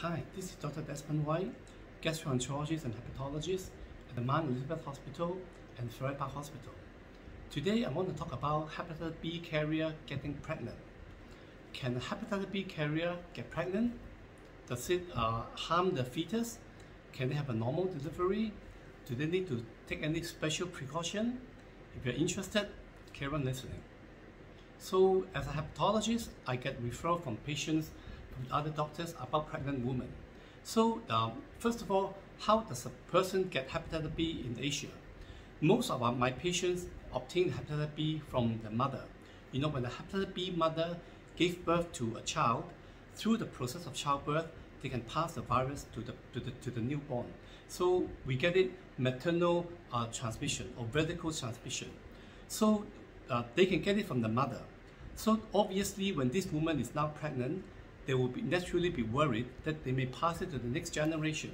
Hi, this is Dr. Desmond Wai, gastroenterologist and hepatologist at the Mount Elizabeth Hospital and Farrer Park Hospital. Today I want to talk about hepatitis B carrier getting pregnant. Can a hepatitis B carrier get pregnant? Does it harm the fetus? Can they have a normal delivery? Do they need to take any special precaution? If you're interested, carry on listening. So as a hepatologist, I get referrals from patients with other doctors about pregnant women. So first of all, how does a person get hepatitis B in Asia? Most of my patients obtain hepatitis B from the mother. You know, when the hepatitis B mother gave birth to a child, through the process of childbirth, they can pass the virus to the newborn. So we get it maternal transmission or vertical transmission. So they can get it from the mother. So obviously, when this woman is now pregnant, they will naturally be worried that they may pass it to the next generation.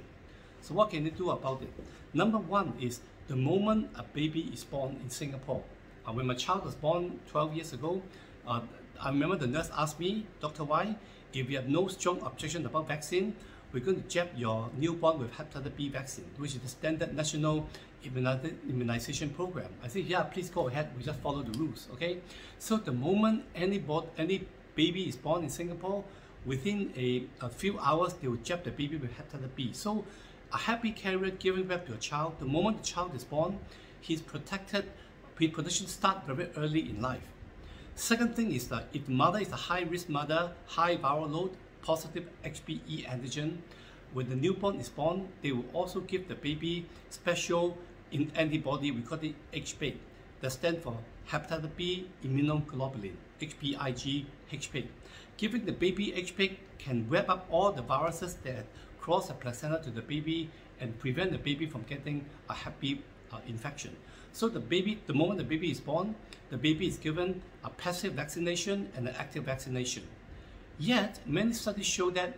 So what can they do about it? Number one is the moment a baby is born in Singapore. When my child was born 12 years ago, I remember the nurse asked me, Dr. Wai, if you have no strong objection about vaccine, we're going to jab your newborn with hepatitis B vaccine, which is the standard national immunization program. I said, yeah, please go ahead. We just follow the rules, okay? So the moment any baby is born in Singapore, within a few hours, they will jab the baby with hepatitis B. So a happy carrier giving birth to a child, the moment the child is born, he's protected. Pre-protection starts very early in life. Second thing is that if the mother is a high-risk mother, high viral load, positive HBe antigen, when the newborn is born, they will also give the baby special antibody, we call it HBeAg, that stands for hepatitis B immunoglobulin, HBIG, HBeAg. Giving the baby HBeAg can wrap up all the viruses that cross the placenta to the baby and prevent the baby from getting a HBeAg infection. So the baby, the moment the baby is born, the baby is given a passive vaccination and an active vaccination. Yet, many studies show that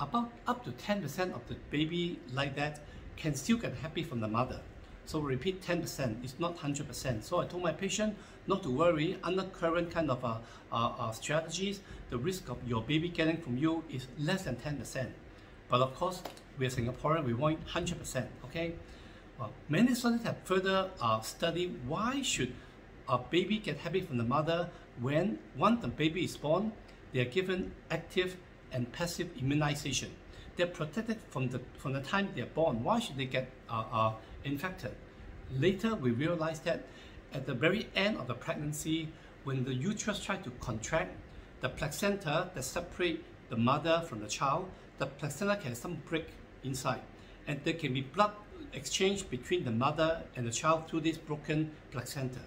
about up to 10% of the baby like that can still get HBeAg from the mother. So repeat, 10%, it's not 100%. So I told my patient not to worry. Under current kind of strategies, the risk of your baby getting from you is less than 10%. But of course, we are Singaporean, we want 100%, okay? Well, many studies have further studied why should a baby get HBeAg from the mother when once the baby is born, they are given active and passive immunization. They're protected from the time they're born. Why should they get infected? Later, we realized that at the very end of the pregnancy, when the uterus tries to contract, the placenta that separates the mother from the child, the placenta can have some break inside, and there can be blood exchange between the mother and the child through this broken placenta.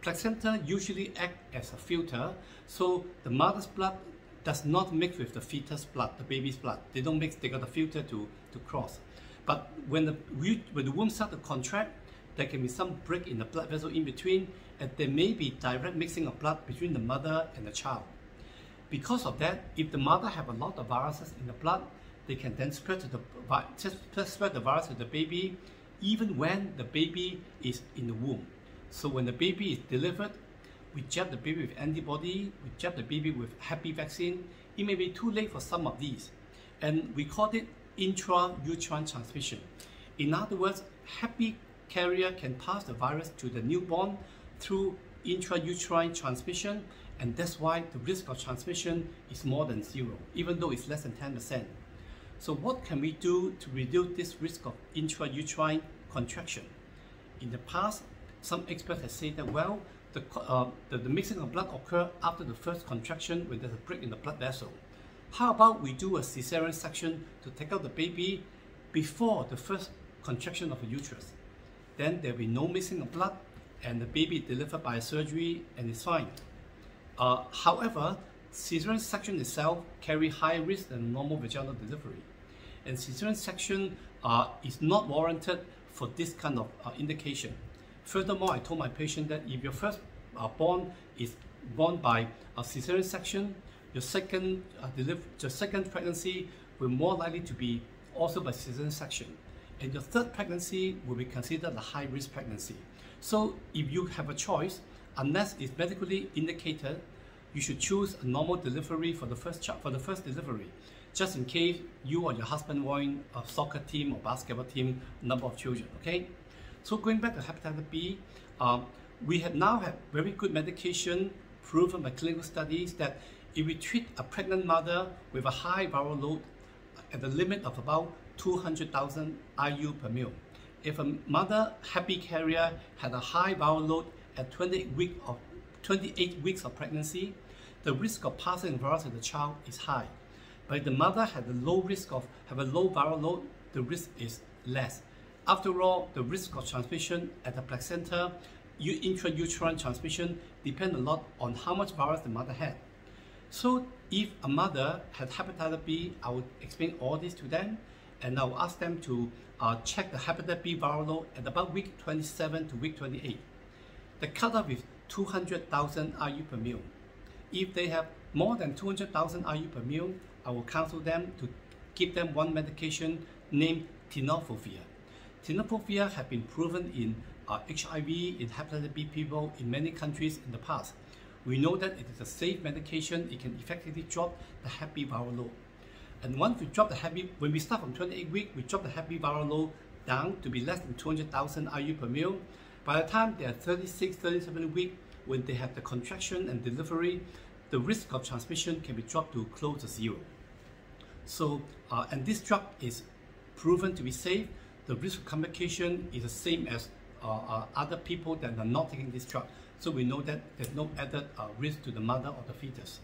Placenta usually act as a filter, so the mother's blood does not mix with the fetus blood, the baby's blood. They don't mix, they got a filter to cross. But when the womb starts to contract, there can be some break in the blood vessel in between, and there may be direct mixing of blood between the mother and the child. Because of that, if the mother have a lot of viruses in the blood, they can then spread the virus to the baby, even when the baby is in the womb. So when the baby is delivered, we jab the baby with antibody, we jab the baby with HBeAg vaccine. It may be too late for some of these. And we call it intrauterine transmission. In other words, HBeAg carrier can pass the virus to the newborn through intrauterine transmission, and that's why the risk of transmission is more than zero, even though it's less than 10%. So what can we do to reduce this risk of intrauterine contraction? In the past, some experts have said that, well, the mixing of blood occurs after the first contraction when there's a break in the blood vessel. How about we do a cesarean section to take out the baby before the first contraction of the uterus? Then there'll be no mixing of blood and the baby delivered by surgery and is fine. However, cesarean section itself carries higher risk than normal vaginal delivery. And cesarean section is not warranted for this kind of indication. Furthermore, I told my patient that if your first born is born by a cesarean section, your second pregnancy will more likely to be also by cesarean section. And your third pregnancy will be considered a high-risk pregnancy. So if you have a choice, unless it's medically indicated, you should choose a normal delivery for the first delivery. just in case you or your husband want a soccer team or basketball team, number of children, okay? So going back to hepatitis B, we have now have very good medication proven by clinical studies that if we treat a pregnant mother with a high viral load at the limit of about 200,000 IU per mil, if a mother happy carrier had a high viral load at 28 weeks of pregnancy, the risk of passing the virus to the child is high. But if the mother had a low risk of have a low viral load, the risk is less. After all, the risk of transmission at the placenta, intrauterine transmission, depends a lot on how much virus the mother had. So if a mother had hepatitis B, I would explain all this to them, and I would ask them to check the hepatitis B viral load at about week 27 to week 28. The cutoff is 200,000 IU per mil. If they have more than 200,000 IU per mil, I will counsel them to give them one medication named tenofovir. Tenofovir has been proven in HIV, in hepatitis B people in many countries in the past. We know that it is a safe medication. It can effectively drop the hep B viral load. And once we drop the hep B, when we start from 28 weeks, we drop the hep B viral load down to be less than 200,000 IU per mil. By the time they are 36, 37 weeks, when they have the contraction and delivery, the risk of transmission can be dropped to close to zero. So, and this drug is proven to be safe. The risk of complication is the same as other people that are not taking this drug. So we know that there's no added risk to the mother or the fetus.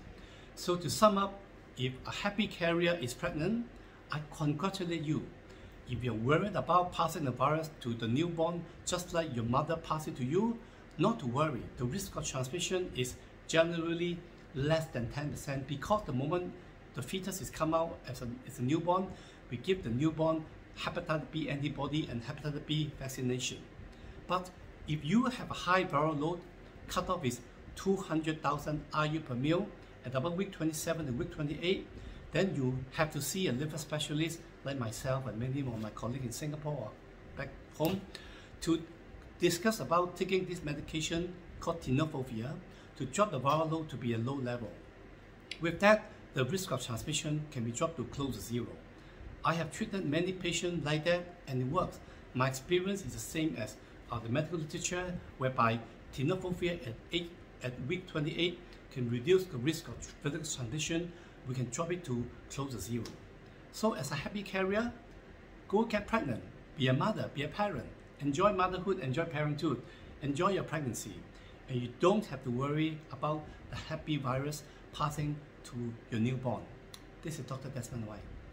So to sum up, if a happy carrier is pregnant, I congratulate you. If you're worried about passing the virus to the newborn, just like your mother passed it to you, not to worry. The risk of transmission is generally less than 10%, because the moment the fetus is come out as a newborn, we give the newborn hepatitis B antibody and hepatitis B vaccination. But if you have a high viral load, cutoff is 200,000 IU per mil at about week 27 and week 28, then you have to see a liver specialist like myself and many of my colleagues in Singapore or back home to discuss about taking this medication called tenofovir to drop the viral load to be a low level. With that, the risk of transmission can be dropped to close to zero. I have treated many patients like that, and it works. My experience is the same as the medical literature, whereby tenofovir at week 28 can reduce the risk of vertical transmission. We can drop it to close to zero. So as a happy carrier, go get pregnant, be a mother, be a parent, enjoy motherhood, enjoy parenthood, enjoy your pregnancy. And you don't have to worry about the happy virus passing to your newborn. This is Dr. Desmond Wai.